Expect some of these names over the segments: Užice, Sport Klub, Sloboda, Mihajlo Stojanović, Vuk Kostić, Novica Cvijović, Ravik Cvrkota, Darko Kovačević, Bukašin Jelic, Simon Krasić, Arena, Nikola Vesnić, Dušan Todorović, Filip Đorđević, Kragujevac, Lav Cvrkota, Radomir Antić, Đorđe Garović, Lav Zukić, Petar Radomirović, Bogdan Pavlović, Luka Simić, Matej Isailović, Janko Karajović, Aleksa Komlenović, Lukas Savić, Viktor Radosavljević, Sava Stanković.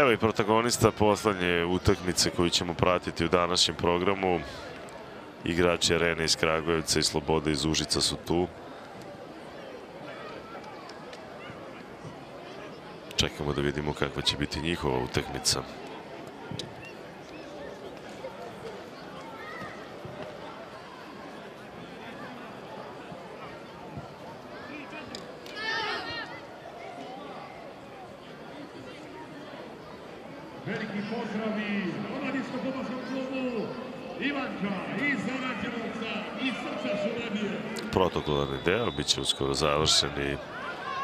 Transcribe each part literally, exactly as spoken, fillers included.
Evo i protagonista poslednje utakmice koju ćemo pratiti u današnjem programu. Igrači Arene iz Kragujevca i Sloboda iz Užica su tu. Čekamo da vidimo kakva će biti njihova utakmica. Protokolarni deo biće uskoro završen i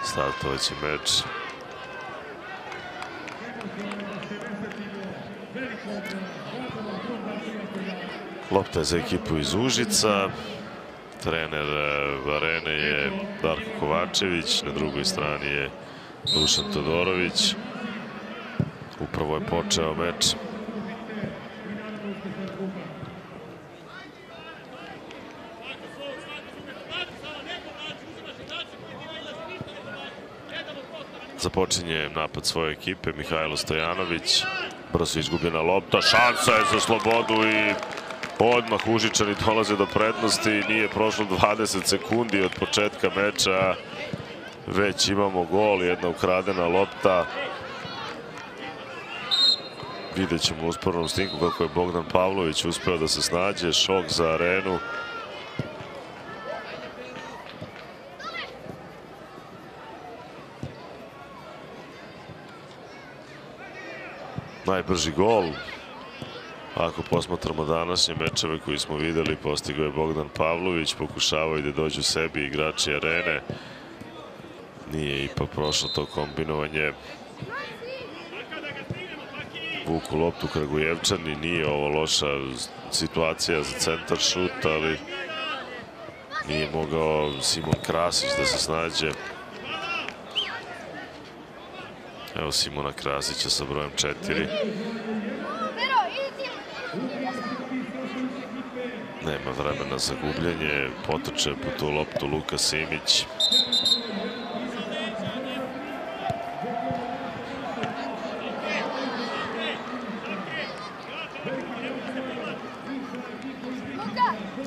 startovaći meč. Lopta je za ekipu iz Užica. Trener Arene je Darko Kovačević, na drugoj strani je Dušan Todorović. Upravo je počeo meč. Započinje napad svoje ekipe, Mihajlo Stojanović, brzo izgubljena lopta, šansa je za Slobodu i odmah Užičani dolaze do prednosti. Nije prošlo dvadeset sekundi od početka meča, već imamo gol, jedna ukradena lopta. Vidjet ćemo u uspornom snimku kako je Bogdan Pavlović uspeo da se snađe, šok za Arenu. Najbrži gol, ako posmatramo današnje mečeve koji smo videli, postigao je Bogdan Pavlović, pokušavaju da dođu sebi igrači Arene. Nije ipak prošlo to kombinovanje. Vuku loptu Kragujevčani, nije ovo loša situacija za centar šut, ali nije mogao Simon Krasić da se snađe. Evo Simona Krasića sa brojem četiri. Nema vremena za gubljenje. Potrče po tu loptu Luka Simić.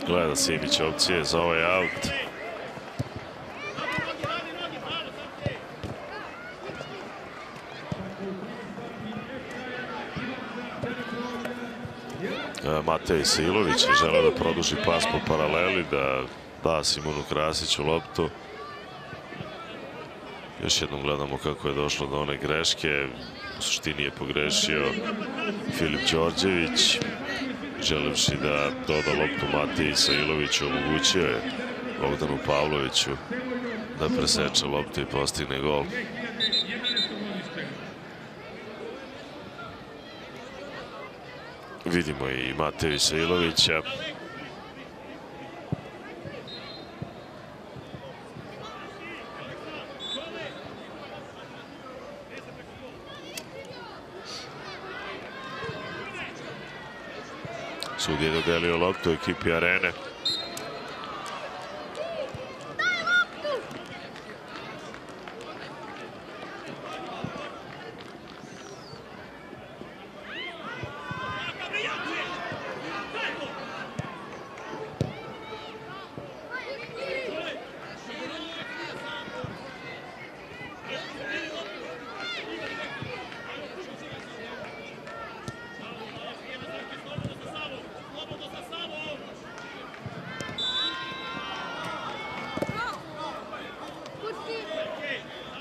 Gleda Simić opcije za ovaj aut. Matej Isailović je želeo da produži pas po paraleli, da da Simonu Krasiću loptu. Još jednom gledamo kako je došlo do one greške. U suštini je pogrešio Filip Đorđević. Želevši da doda loptu Matej Isailoviću, omogućio je Bogdanu Pavloviću da preseče loptu i postigne gol. Vidimo i Mateja Isailovića. Sud je dodelio loptu ekipi Arene.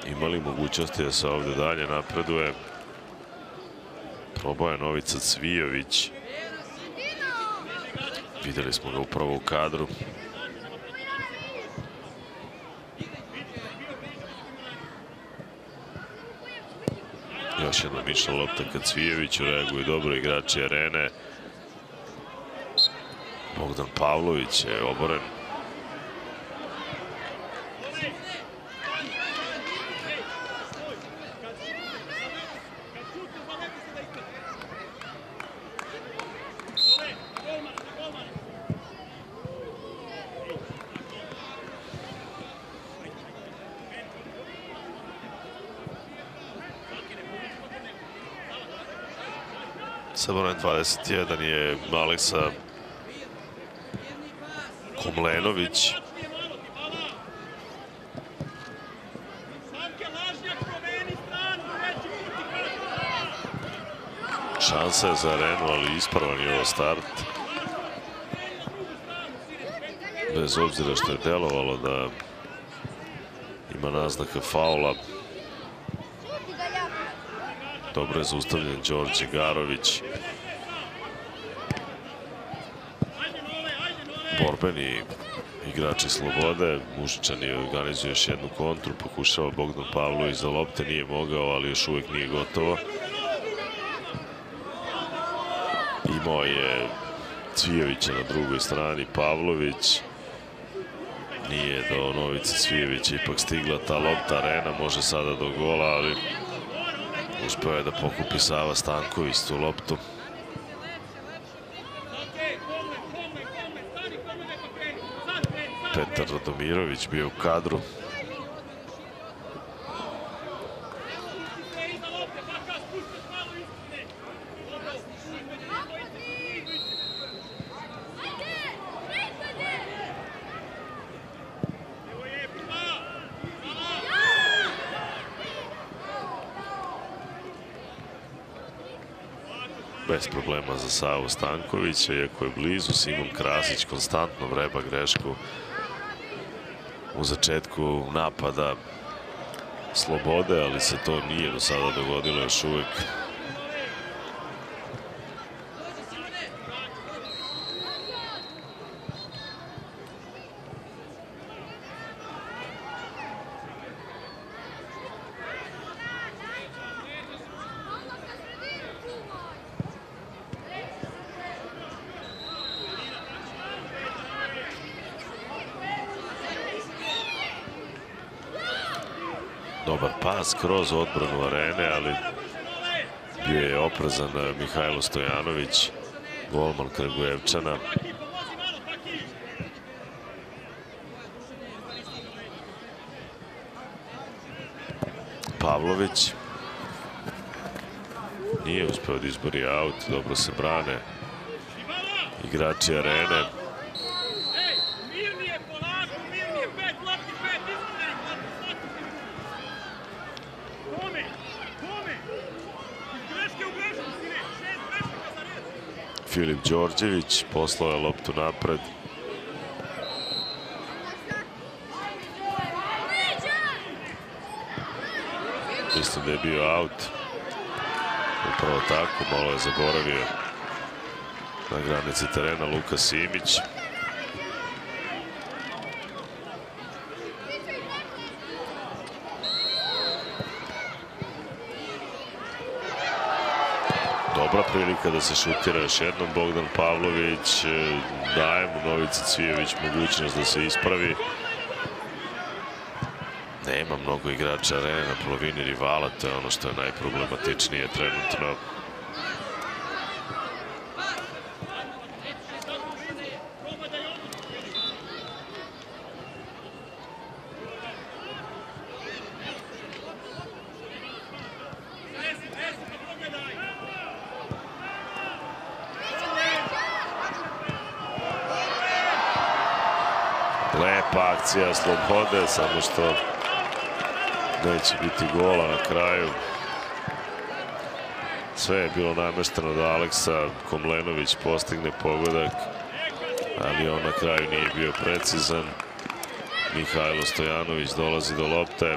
Imali mogućnosti da se ovde dalje napreduje. Probao je Novica Cvijović. Videli smo ga upravo u kadru. Još jedna mišla lopta ka Cvijoviću, reaguju dobro igrači Arene. Bogdan Pavlović je oboren. Sa brojem dvadeset jedan je Aleksa Komlenović. Šansa je za Arenu, ali ispravan je ovo start. Bez obzira što je delovalo da ima naznaka faula. Dobro je zaustavljen Đorđe Garović. Borbeni igrači Slobode. Užičani organizuju još jednu kontru. Pokušava Bogdan Pavlović za lopte. Nije mogao, ali još uvijek nije gotovo. Imao je Cvijovića na drugoj strani, Pavlović. Nije do Novice Cvijovića ipak stigla ta lopta. Arena može sada do gola, ali uspeo je da pokupi Sava Stanković tu loptu. Petar Radomirović bio u kadru. Bez problema za Savu Stankovića, iako je blizu. Simon Krasić konstantno vreba grešku u začetku napada Slobode, ali se to nije do sada dogodilo još uvijek. Skroz odbranu Arene, ali bio je oprezan Mihajlo Stojanović, golman Kragujevčana. Pavlović nije uspeo da izbori aut, dobro se brane igrači Arene. Filip Đorđević poslao je loptu napred. Mislim da je bio aut. Upravo tako, malo je zaboravio na granici terena Luka Simić. Dobra prilika da se šutira još jednom. Bogdan Pavlović daje mu Novici Cvijović mogućnost da se ispravi. Nema mnogo igrača Arene na polovini rivala, to je ono što je najproblematičnije trenutno. Akcija Slobode, samo što neće biti gola na kraju. Sve je bilo namešteno da Aleksa Komlenović postigne pogodak, ali on na kraju nije bio precizan. Mihajlo Stojanović dolazi do lopte.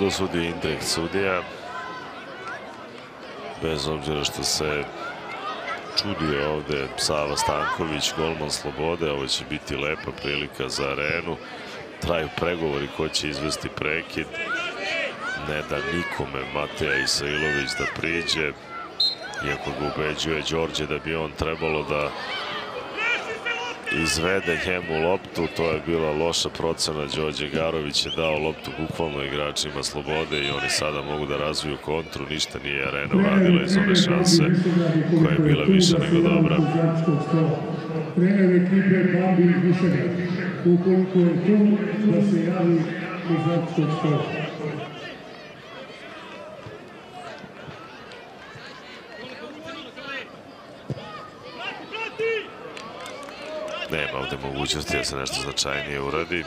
Dosudi indeks sudija, bez obzira što se čudio ovde Sava Stanković, golman Slobode. Ovo će biti lepa prilika za Arenu. Traju pregovori ko će izvesti prekid. Ne da nikome Mateja Isailović da priđe. Iako ga ubeđuje Đorđe da bi on trebalo da izvede njemu loptu, to je bila loša procena. Đorđe Garović je dao loptu bukvalno igračima Slobode i oni sada mogu da razviju kontru. Ništa nije Arena uradila iz one šanse koja je bila više nego dobra. Nema ovde mogućnosti da se nešto značajnije uradi.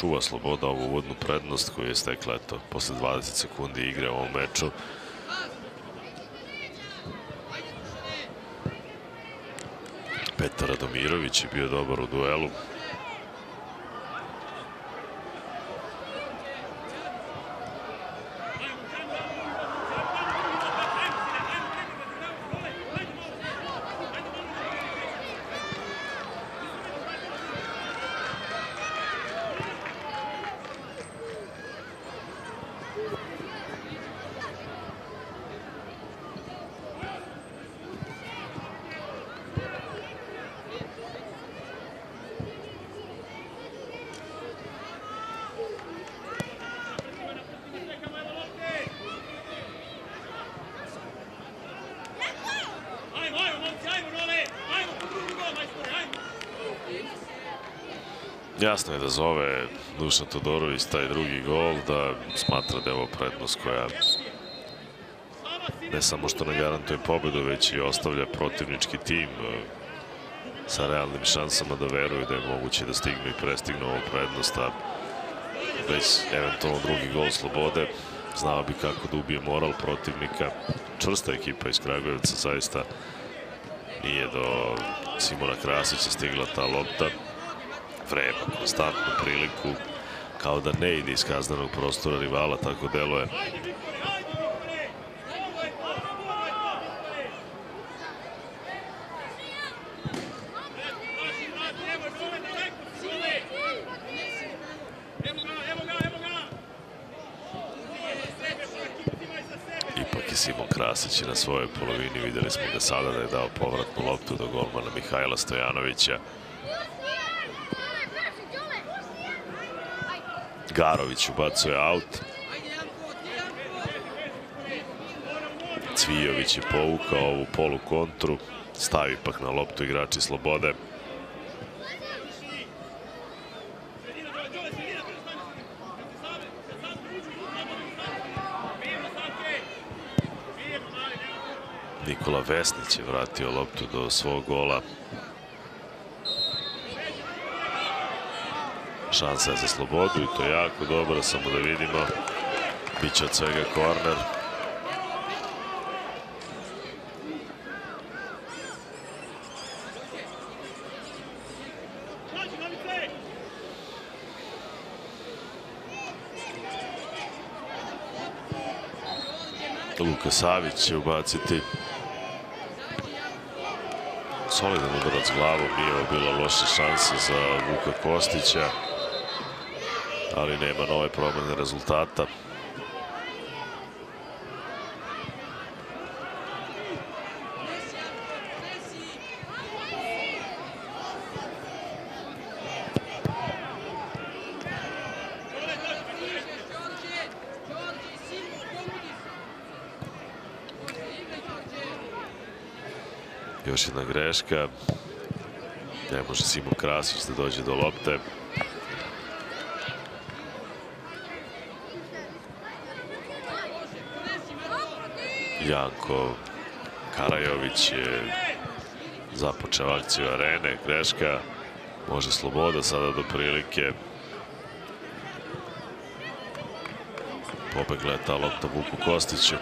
Čuva Sloboda ovu uvodnu prednost koju je stekla posle dvadeset sekundi igre u ovom meču. Petar Radomirović je bio dobar u duelu. Jasno je da zove Dušan Todorović taj drugi gol, da smatra da je ovo prednost koja ne samo što ne garantuje pobedu, već i ostavlja protivnički tim sa realnim šansama da veruju da je moguće da stignu i prestignu ovu prednost, a već eventualno drugi gol Slobode znao bi kako da ubije moral protivnika. Čvrsta ekipa iz Kragujevca, zaista nije do Simona Krasića stigla ta lopta. Vrema konstantnu priliku, kao da ne ide iz kaznenog prostora rivala, tako deluje. Ipak je Simon Krasić na svojoj polovini, videli smo ga sada da je dao povratnu loptu do golmana Mihajla Stojanovića. Garović ubacuje aut. Cvijović je povukao ovu polu kontru. Stavi pak na loptu igrači Slobode. Nikola Vesnić je vratio loptu do svog gola. Šansa je za Slobodu i to je jako dobro, samo da vidimo. Biće od svega korner. Lukas Savić će ubaciti. Solidan udarac glavom, nije ovo bila loša šansa za Vuka Kostića, ali nema nove promene rezultata. Još jedna greška. Ne može Simon Krasić da dođe do lopte. Janko Karajović je započeo akciju Arene, greška, može Sloboda sada do prilike. Pobegla je ta lopta Vuku Kostiću.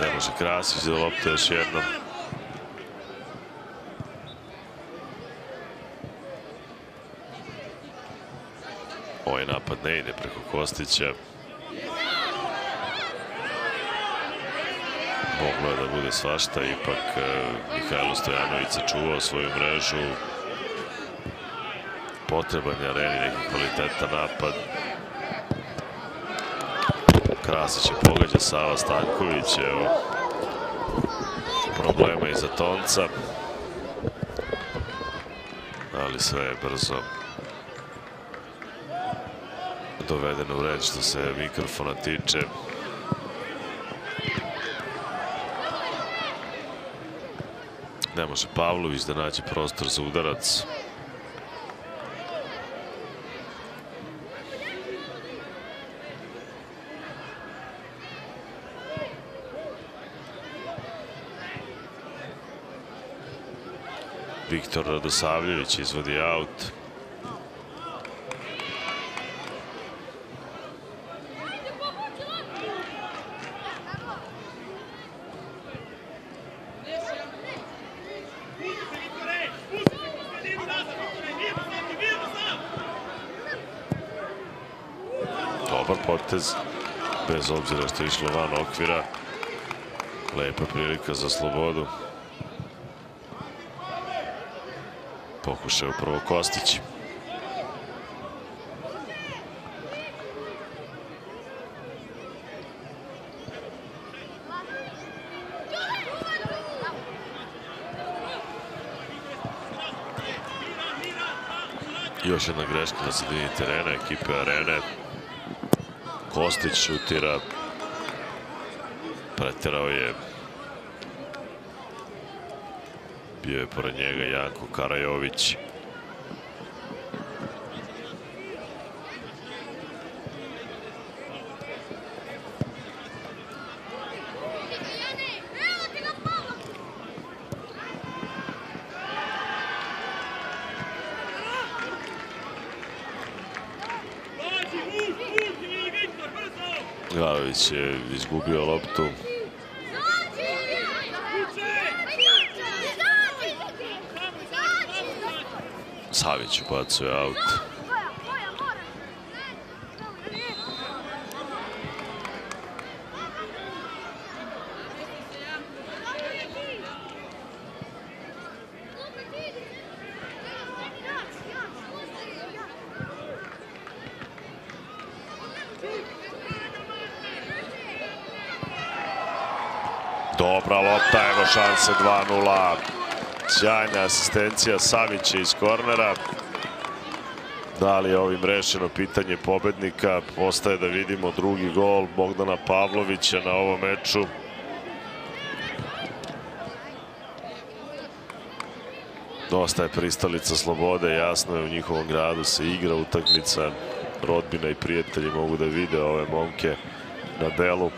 Ne može Krasić do lopte još jednom. Ovaj napad ne ide preko Kostića. Moglo je da bude svašta, ipak Mihajlo Stojanović sačuvao svoju mrežu. Potreban je Areni neki kvalitetan napad. Krasić je pogađa Sava Stanković, evo, problema iza Tonca, ali sve je brzo dovedeno u red što se mikrofona tiče. Ne može Pavlović da nađe prostor za udarac. Viktor Radosavljević izvodi aut. Dobar potez, bez obzira što je išlo van okvira. Lepa prilika za Slobodu. Pokušao upravo Kostić. Još jedna greška na sredini terena ekipe Arene. Kostić šutira. Preterao je. Bio je pored njega Janko Karajović. Garović je izgubio loptu. Savić ubacuje aut. Dobra lopta, evo šanse dva nula. Sjajna asistencija Savića iz kornera. Da li je ovim rešeno pitanje pobednika? Ostaje da vidimo drugi gol Bogdana Pavlovića na ovom meču. Dosta je pristalica Slobode, jasno je, u njihovom gradu se igra utakmica. Rodbina i prijatelji mogu da vide ove momke na delu.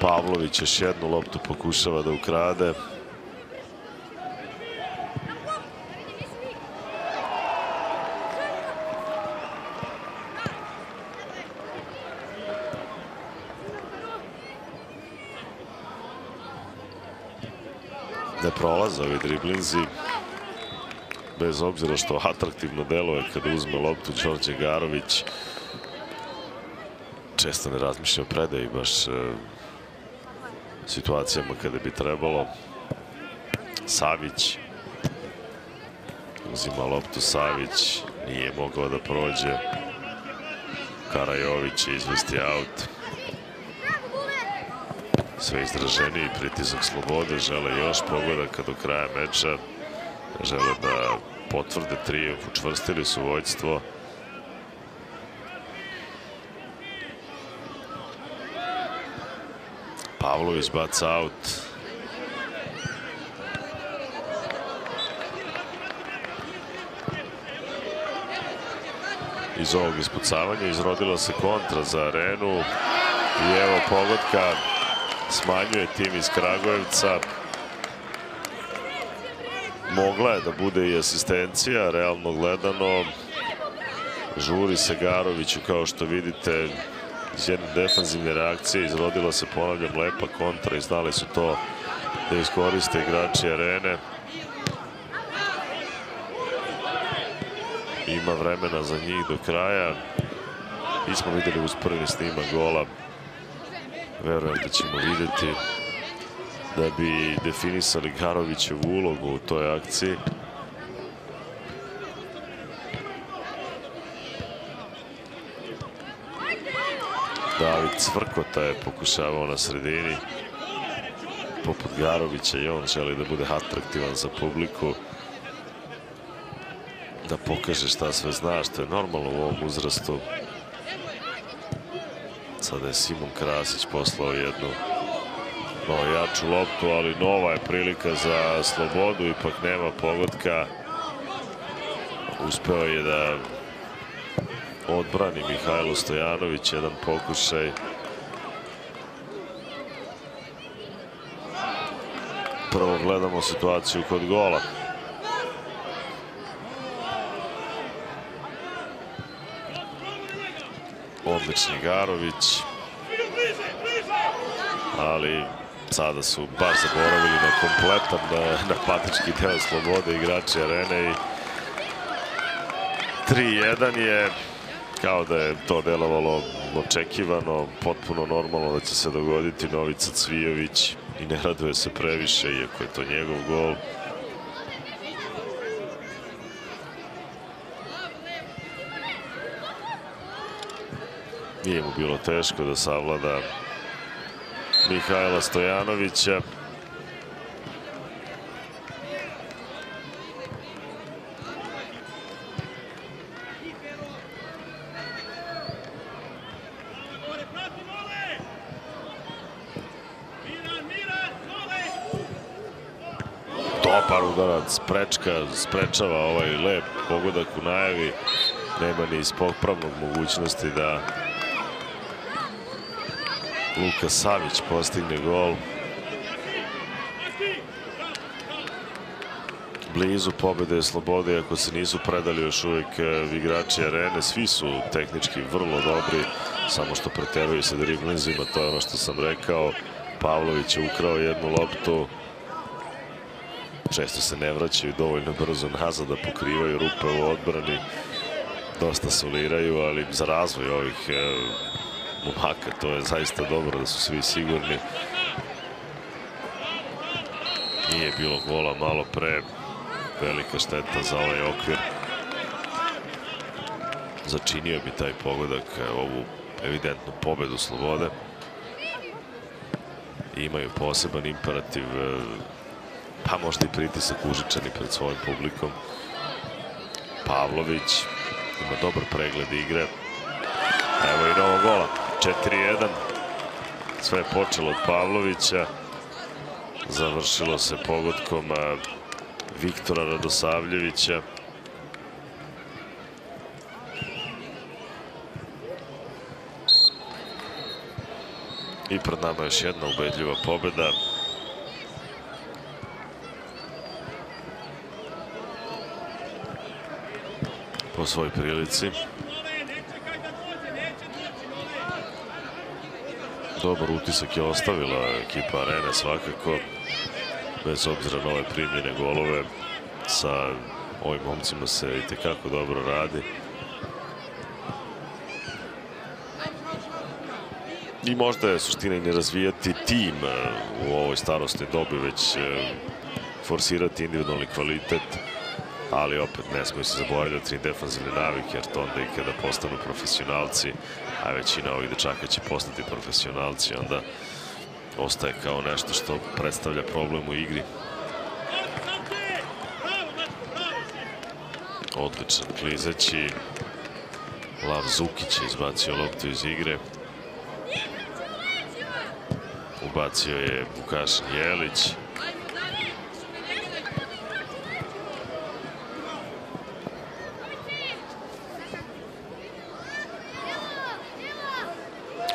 Pavlović još jednu loptu pokušava da ukrade. Ne prolaze ovi driblinzi, bez obzira što atraktivno deluje kada uzme loptu Đorđe Garović. Često ne razmišlja o predaji baš situacijama kada bi trebalo. Savić uzima loptu, Savić nije mogao da prođe. Karajović je izvesti aut. Sve izraženiji pritisak Slobode, žele još pogodaka do kraja meča, žele da potvrde trijumf, učvrstili su vođstvo. Pavlović baca aut. Iz ovog ispucavanja izrodila se kontra za Arenu i evo pogotka. Smanjuje tim iz Kragujevca. Mogla je da bude i asistencija, realno gledano. Žuri se Garoviću, kao što vidite, iz jedne defanzivne reakcije izrodila se, ponavljam, lepa kontra i znali su to da iskoriste igrači Arene. Ima vremena za njih do kraja. Mi smo videli uz prvi snimak gola. Verujem da ćemo vidjeti da bi definisali Garovićevu ulogu u toj akciji. Ravik Cvrkota je pokušavao na sredini. Poput Garovića i on želi da bude atraktivan za publiku. Da pokaže šta sve zna, što je normalno u ovom uzrastu. Sada je Simon Krasić poslao jednu malo jaču loptu, ali nova je prilika za Slobodu, ipak nema pogotka. Uspeo je da odbrani Mihajlo Stojanović, jedan pokušaj. Prvo gledamo situaciju kod gola. Odlični Garović, ali sada su baš zaboravili na kompletan napadački deo Slobode igrači Arene i tri jedan je, kao da je to delovalo očekivano, potpuno normalno da će se dogoditi. Novica Cvijović i ne raduje se previše, iako je to njegov gol. Nije mu bilo teško da savlada Mihajla Stojanovića. Dobar udarac, prečka, sprečava ovaj lep pogodak u najavi. Nema ni iz popravnog mogućnosti da Lukas Savić postigne gol. Blizu pobjede je Slobode, ako se nisu predali još uvijek igrači Arene. Svi su tehnički vrlo dobri, samo što preteraju sa driblinzima, to je ono što sam rekao. Pavlović je ukrao jednu loptu. Često se ne vraćaju dovoljno brzo nazad da pokrivaju rupe u odbrani. Dosta soliraju, ali za razvoj ovih momaka to je zaista dobro da su svi sigurni. Nije bilo gola malo pre. Velika šteta za ovaj okvir. Začinio bi taj pogodak ovu evidentnu pobedu Slobode. Imaju poseban imperativ, pa možda i pritisak Užičani pred svojim publikom. Pavlović ima dobar pregled igre. Evo i novo gola, četiri jedan. Sve je počelo od Pavlovića. Završilo se pogodkom Viktora Radosavljevića. I pred nama je još jedna ubedljiva pobjeda. Po svoj prilici. Dobar utisak je ostavila ekipa Arena svakako, bez obzira na ove primljene golove. Sa ovim momcima se i tekako dobro radi. I možda je suština i ne razvijati tim u ovoj starostnoj dobi, već forsirati individualni kvalitet. Ali opet ne smiju se zaboravljati ni defanzivne navike, jer to onda i kada postanu profesionalci, a većina ovih dečaka će postati profesionalci, onda ostaje kao nešto što predstavlja problem u igri. Odličan klizeći. Lav Zukić je izbacio loptu iz igre. Ubacio je Bukašin Jelic.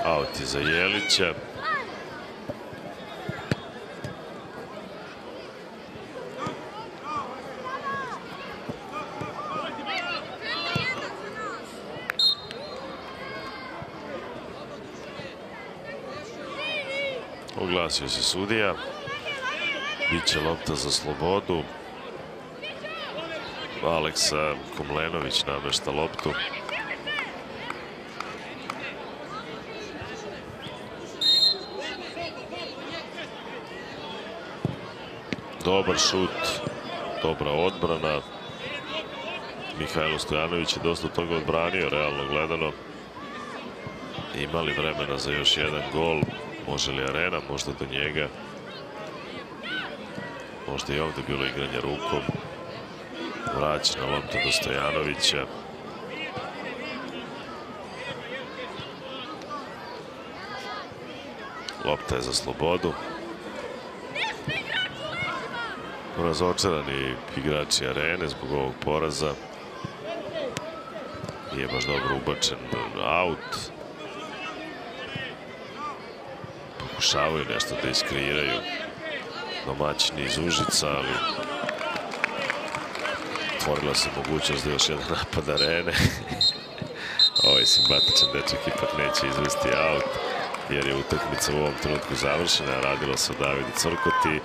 Auti za Jelića. Oglasio se sudija. Biće lopta za Slobodu. Aleksa Komlenović namešta loptu. Dobar šut, dobra odbrana. Mihajlo Stojanović je dosta toga odbranio, realno gledano. Ima li vremena za još jedan gol? Može li Arena, možda do njega? Možda i ovdje bilo igranje rukom. Vraća na loptu do Stojanovića. Lopta je za Slobodu. Razočarani igrači Arene zbog ovog poraza. Nije baš dobro ubačen aut. Pokušavaju nešto da iskreiraju domaćini iz Užica, ali otvorila se mogućnost da još jedan napad Arene. Ovaj simpatičan dečak ipak neće izvesti aut, jer je utakmica u ovom trenutku završena. Radilo se o Lavu Cvrkoti.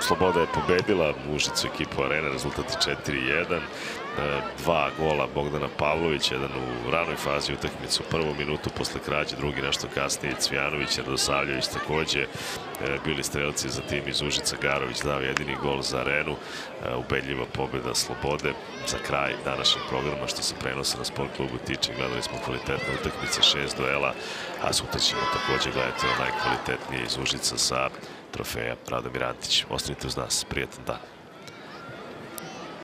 Sloboda je pobedila Užicu ekipu Arene, rezultati četiri jedan. Dva gola Bogdana Pavlovića, jedan u ranoj fazi utakmice u prvu minutu posle krađe, drugi nešto kasnije. Cvijanović i Radosavljević takođe bili strelci za tim iz Užica. Garović dao jedini gol za Arenu. Ubedljiva pobjeda Slobode. Za kraj današnjeg programa što se prenose na Sport klubu tiče, gledali smo kvalitetne utakmice, šest duela, a sutra ćemo takođe gledati najkvalitetnije iz Užica sa trofeja Radomir Antić. Ostanite uz nas, prijetan dan.